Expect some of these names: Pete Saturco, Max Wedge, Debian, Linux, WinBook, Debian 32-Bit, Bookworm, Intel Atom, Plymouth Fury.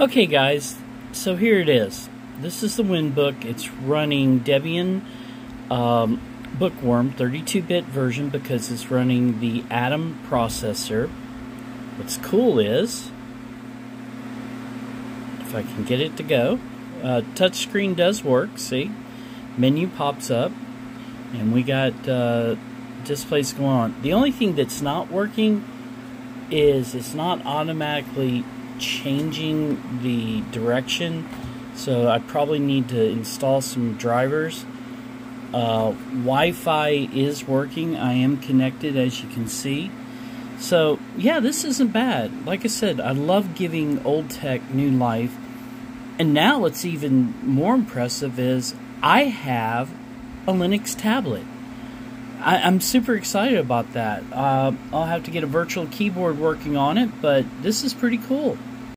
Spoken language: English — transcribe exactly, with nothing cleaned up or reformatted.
Okay guys, so here it is. This is the WinBook. It's running Debian um, Bookworm thirty-two bit version because it's running the Atom processor. What's cool is, if I can get it to go, uh, touchscreen does work, see? Menu pops up and we got uh, displays going on. The only thing that's not working is it's not automatically changing the direction, so I probably need to install some drivers. uh, Wi-Fi is working. I am connected, as you can see, so yeah, this isn't bad. Like I said, I love giving old tech new life. And now what's even more impressive is I have a Linux tablet. I, I'm super excited about that. Uh, I'll have to get a virtual keyboard working on it, but this is pretty cool.